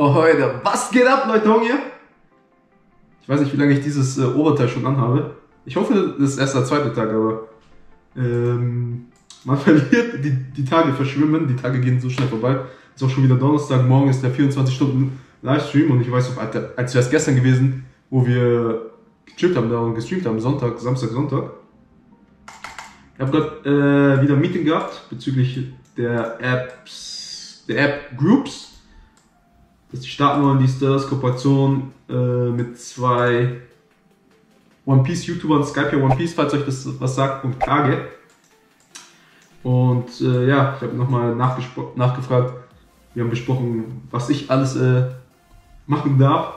Oh, heute, was geht ab, Leute, Hong hier? Ich weiß nicht, wie lange ich dieses Oberteil schon anhabe. Ich hoffe, das ist erst der zweite Tag, aber man verliert, die Tage verschwimmen, die Tage gehen so schnell vorbei. Ist auch schon wieder Donnerstag, morgen ist der 24-Stunden-Livestream und ich weiß noch, als wäre es gestern gewesen, wo wir gechillt haben da und gestreamt haben, Sonntag, Samstag, Sonntag. Ich habe gerade wieder ein Meeting gehabt bezüglich der Apps, der App Groups. Dass die starten wollen, dies, das, Kooperation mit zwei One Piece YouTubern, Skype hier One Piece, falls euch das was sagt, und Kage. Und ja, ich habe nochmal nachgefragt, wir haben besprochen, was ich alles machen darf,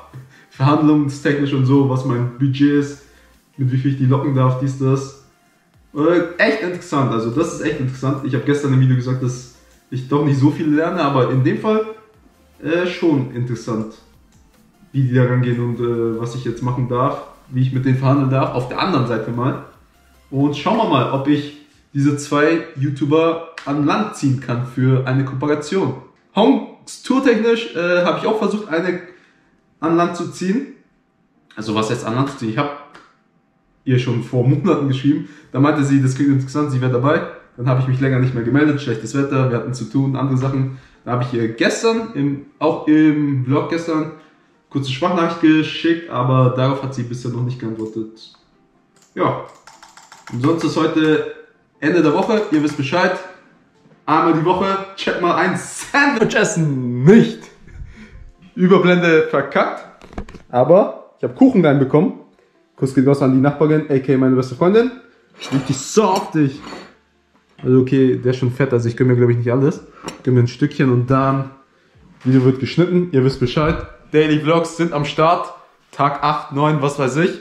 verhandlungstechnisch und so, was mein Budget ist, mit wie viel ich die locken darf, dies, das. Echt interessant, also das ist echt interessant. Ich habe gestern im Video gesagt, dass ich doch nicht so viel lerne, aber in dem Fall schon interessant, wie die da rangehen und was ich jetzt machen darf, wie ich mit denen verhandeln darf, auf der anderen Seite mal. Und schauen wir mal, ob ich diese zwei YouTuber an Land ziehen kann für eine Kooperation. Hongs Tourtechnisch habe ich auch versucht, eine an Land zu ziehen. Also was jetzt an Land zu ziehen? Ich habe ihr schon vor Monaten geschrieben, da meinte sie, das klingt interessant, sie wäre dabei. Dann habe ich mich länger nicht mehr gemeldet, schlechtes Wetter, wir hatten zu tun, andere Sachen. Da habe ich ihr gestern, auch im Vlog gestern, kurze Sprachnachricht geschickt, aber darauf hat sie bisher noch nicht geantwortet. Ja, und sonst ist heute Ende der Woche, ihr wisst Bescheid. Einmal die Woche, check mal ein Sandwich essen, nicht. Überblende verkackt, aber ich habe Kuchen reinbekommen. Kuss geht raus an die Nachbarin, a.k.a. meine beste Freundin. Richtig saftig. Also okay, der ist schon fett, also ich gönne mir glaube ich nicht alles. Ich gönne mir ein Stückchen und dann, Video wird geschnitten, ihr wisst Bescheid. Daily Vlogs sind am Start, Tag 8, 9, was weiß ich.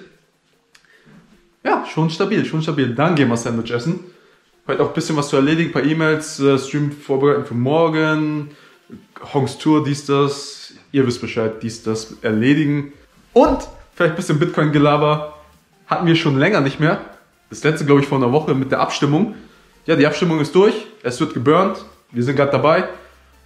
Ja, schon stabil, schon stabil. Dann gehen wir Sandwich essen. Heute auch ein bisschen was zu erledigen, ein paar E-Mails, Stream vorbereiten für morgen. Hongs Tour, dies, das, ihr wisst Bescheid, dies, das erledigen. Und vielleicht ein bisschen Bitcoin-Gelaber, hatten wir schon länger nicht mehr. Das letzte glaube ich vor einer Woche mit der Abstimmung. Ja, die Abstimmung ist durch, es wird geburnt, wir sind gerade dabei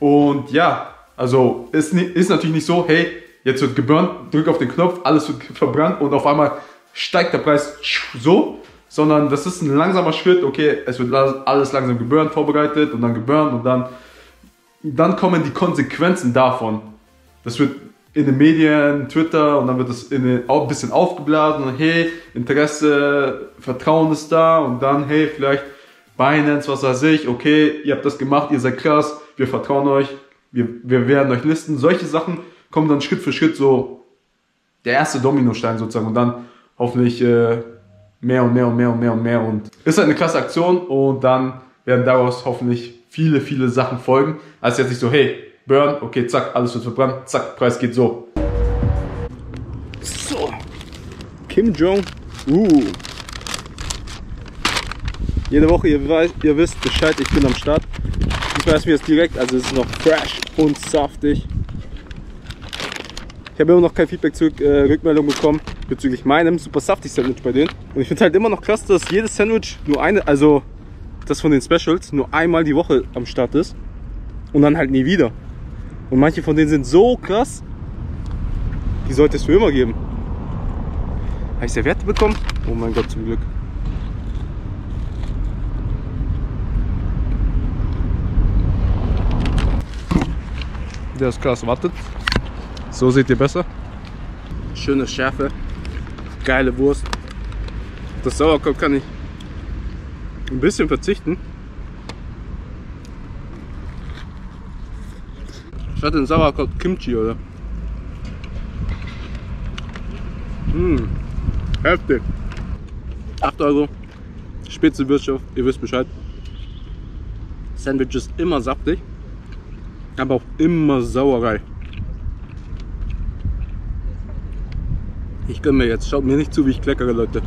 und ja, also ist natürlich nicht so, hey, jetzt wird geburnt, drück auf den Knopf, alles wird verbrannt und auf einmal steigt der Preis so, sondern das ist ein langsamer Schritt, okay, es wird alles langsam geburnt, vorbereitet und dann geburnt und dann kommen die Konsequenzen davon. Das wird in den Medien, Twitter und dann wird das auch ein bisschen aufgeblasen und hey, Interesse, Vertrauen ist da und dann hey, vielleicht Binance, was weiß ich, okay, ihr habt das gemacht, ihr seid krass, wir vertrauen euch, wir werden euch listen. Solche Sachen kommen dann Schritt für Schritt so der erste Dominostein sozusagen und dann hoffentlich mehr und mehr und mehr und mehr und mehr und ist halt eine krasse Aktion und dann werden daraus hoffentlich viele, viele Sachen folgen. Also jetzt nicht so, hey, burn, okay, zack, alles wird verbrannt, zack, Preis geht so. So, Kim Jong-un. Jede Woche, ihr wisst Bescheid, ich bin am Start. Ich weiß mir jetzt direkt, also es ist noch fresh und saftig. Ich habe immer noch kein Feedback zurück, Rückmeldung bekommen bezüglich meinem super saftig Sandwich bei denen. Und ich finde es halt immer noch krass, dass jedes Sandwich nur eine, also das von den Specials, nur einmal die Woche am Start ist. Und dann halt nie wieder. Und manche von denen sind so krass, die sollte es für immer geben. Habe ich Serviette bekommen? Oh mein Gott, zum Glück. Der ist krass, wartet. So seht ihr besser. Schöne Schärfe. Geile Wurst. Das Sauerkraut kann ich ein bisschen verzichten. Ich hatte den Sauerkraut Kimchi, oder? Mmh. Heftig. 8 Euro. Spitzenwirtschaft, ihr wisst Bescheid. Sandwich ist immer saftig. Aber auch immer Sauerei. Ich gönn mir jetzt. Schaut mir nicht zu, wie ich kleckere, Leute.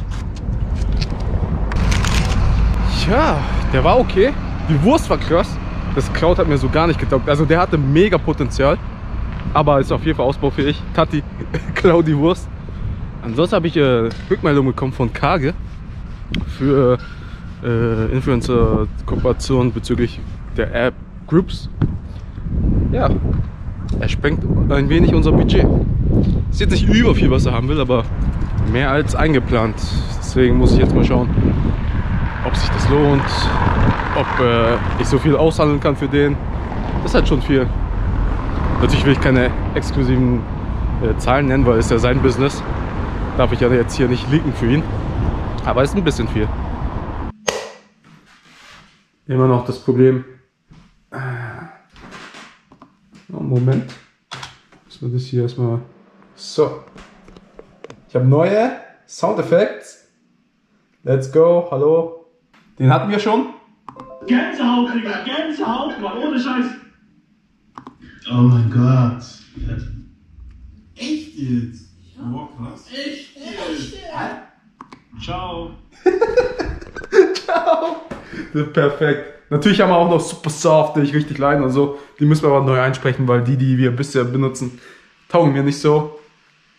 Ja, der war okay. Die Wurst war krass. Das Kraut hat mir so gar nicht getaugt. Also der hatte mega Potenzial. Aber ist auf jeden Fall ausbaufähig. Tati, klau die Wurst. Ansonsten habe ich Rückmeldung bekommen von Kage. Für Influencer-Kooperation bezüglich der App Groups. Ja, er sprengt ein wenig unser Budget. Ist jetzt nicht über viel, was er haben will, aber mehr als eingeplant. Deswegen muss ich jetzt mal schauen, ob sich das lohnt, ob ich so viel aushandeln kann für den. Das ist halt schon viel. Natürlich will ich keine exklusiven Zahlen nennen, weil es ja sein Business. Darf ich ja jetzt hier nicht leaken für ihn. Aber es ist ein bisschen viel. Immer noch das Problem. Moment. Müssen wir das hier erstmal. So. Ich habe neue Soundeffekte. Let's go. Hallo. Den hatten wir schon. Gänsehaut, Digga. Gänsehaut, Mann. Ohne Scheiß. Oh mein Gott. Echt jetzt? Boah, krass. Echt? Ciao. Ciao. Das ist perfekt. Natürlich haben wir auch noch super soft, die richtig leiden und so. Die müssen wir aber neu einsprechen, weil die, die wir bisher benutzen, taugen mir nicht so.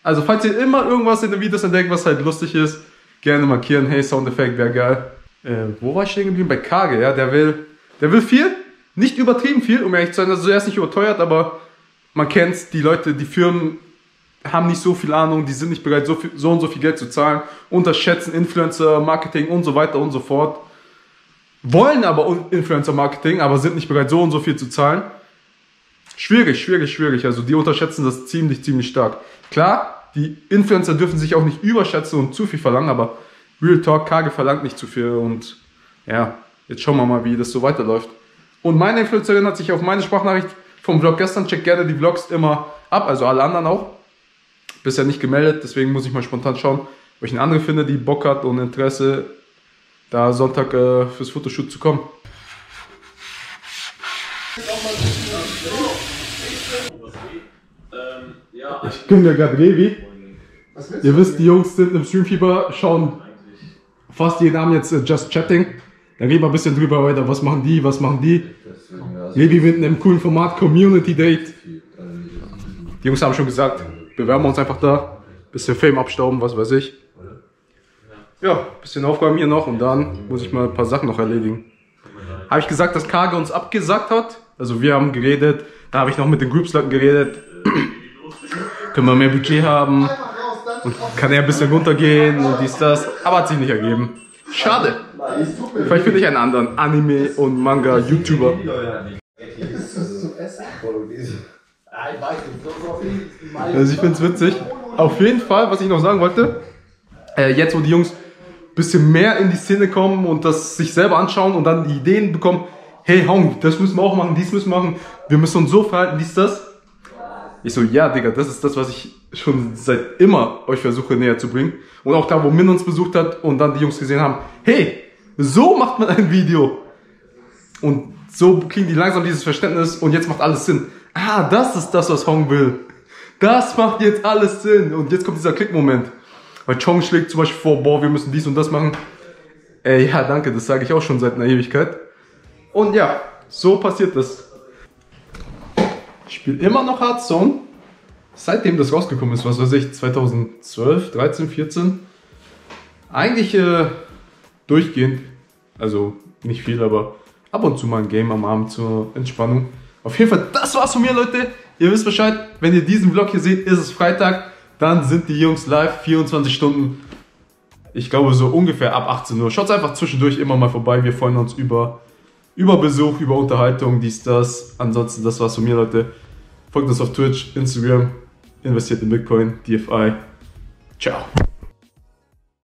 Also falls ihr immer irgendwas in den Videos entdeckt, was halt lustig ist, gerne markieren. Hey, Soundeffekt wäre geil. Wo war ich stehen geblieben? Bei Kage, ja. Der will viel. Nicht übertrieben viel, um ehrlich zu sein. Also er ist nicht überteuert, aber man kennt's. Die Leute, die Firmen haben nicht so viel Ahnung, die sind nicht bereit, so und so viel Geld zu zahlen, unterschätzen Influencer Marketing und so weiter und so fort, wollen aber Influencer Marketing, aber sind nicht bereit, so und so viel zu zahlen. Schwierig, schwierig, schwierig. Also die unterschätzen das ziemlich, ziemlich stark. Klar, die Influencer dürfen sich auch nicht überschätzen und zu viel verlangen, aber Real Talk, Kage verlangt nicht zu viel und ja, jetzt schauen wir mal, wie das so weiterläuft. Und meine Influencerin hat sich auf meine Sprachnachricht vom Vlog gestern, checkt gerne die Vlogs immer ab, also alle anderen auch. Bisher nicht gemeldet, deswegen muss ich mal spontan schauen, ob ich eine andere finde, die Bock hat und Interesse, da Sonntag fürs Fotoshoot zu kommen. Ich gönn mir gerade Revi. Ihr wisst, die Jungs sind im Streamfieber, schauen fast jeden Abend jetzt Just Chatting. Da reden wir ein bisschen drüber weiter, was machen die. Revi mit einem coolen Format, Community Date. Die Jungs haben schon gesagt, bewerben wir uns einfach da, bisschen Fame abstauben, was weiß ich. Ja, bisschen Aufgaben hier noch und dann muss ich mal ein paar Sachen noch erledigen. Habe ich gesagt, dass Kage uns abgesagt hat? Also wir haben geredet, da habe ich noch mit den Groups-Leuten geredet. Können wir mehr Budget haben und kann er ein bisschen runtergehen und dies, das. Aber hat sich nicht ergeben. Schade. Vielleicht finde ich einen anderen Anime- und Manga-YouTuber. Also ich finde es witzig. Auf jeden Fall, was ich noch sagen wollte, jetzt wo die Jungs ein bisschen mehr in die Szene kommen und das sich selber anschauen und dann die Ideen bekommen, hey Hong, das müssen wir auch machen, dies müssen wir machen, wir müssen uns so verhalten, dies, das. Ich so, ja Digga, das ist das, was ich schon seit immer euch versuche näher zu bringen. Und auch da, wo Min uns besucht hat und dann die Jungs gesehen haben, hey, so macht man ein Video. Und so kriegen die langsam dieses Verständnis und jetzt macht alles Sinn. Ah, das ist das, was Hong will. Das macht jetzt alles Sinn. Und jetzt kommt dieser Klick-Moment. Weil Chong schlägt zum Beispiel vor, boah, wir müssen dies und das machen. Ja, danke, das sage ich auch schon seit einer Ewigkeit. Und ja, so passiert das. Ich spiele immer noch Warzone. Seitdem das rausgekommen ist, was weiß ich, 2012, 13, 14. Eigentlich durchgehend. Also nicht viel, aber ab und zu mal ein Game am Abend zur Entspannung. Auf jeden Fall, das war's von mir, Leute. Ihr wisst Bescheid, wenn ihr diesen Vlog hier seht, ist es Freitag. Dann sind die Jungs live, 24 Stunden. Ich glaube so ungefähr ab 18 Uhr. Schaut's einfach zwischendurch immer mal vorbei. Wir freuen uns über Besuch, über Unterhaltung, dies, das. Ansonsten, das war's von mir, Leute. Folgt uns auf Twitch, Instagram, investiert in Bitcoin, DFI. Ciao.